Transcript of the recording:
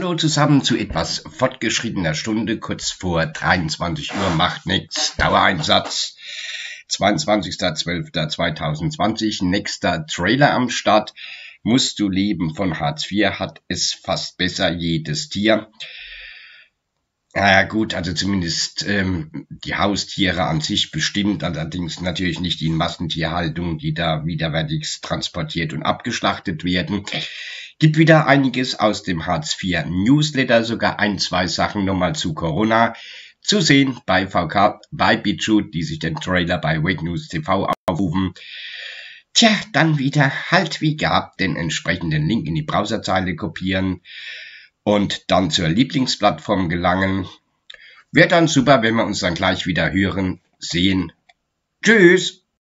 Hallo zusammen zu etwas fortgeschrittener Stunde, kurz vor 23 Uhr, macht nichts, Dauereinsatz, 22.12.2020, nächster Trailer am Start, Musst du leben von Hartz IV, hat es fast besser jedes Tier. Naja gut, also zumindest die Haustiere an sich bestimmt, allerdings natürlich nicht in Massentierhaltung, die da widerwärtigst transportiert und abgeschlachtet werden. Gibt wieder einiges aus dem Hartz IV Newsletter, sogar ein, zwei Sachen nochmal zu Corona zu sehen bei VK, bei BitChute, die sich den Trailer bei Wake News TV aufrufen. Tja, dann wieder halt wie gehabt den entsprechenden Link in die Browserzeile kopieren und dann zur Lieblingsplattform gelangen. Wäre dann super, wenn wir uns dann gleich wieder hören, sehen. Tschüss!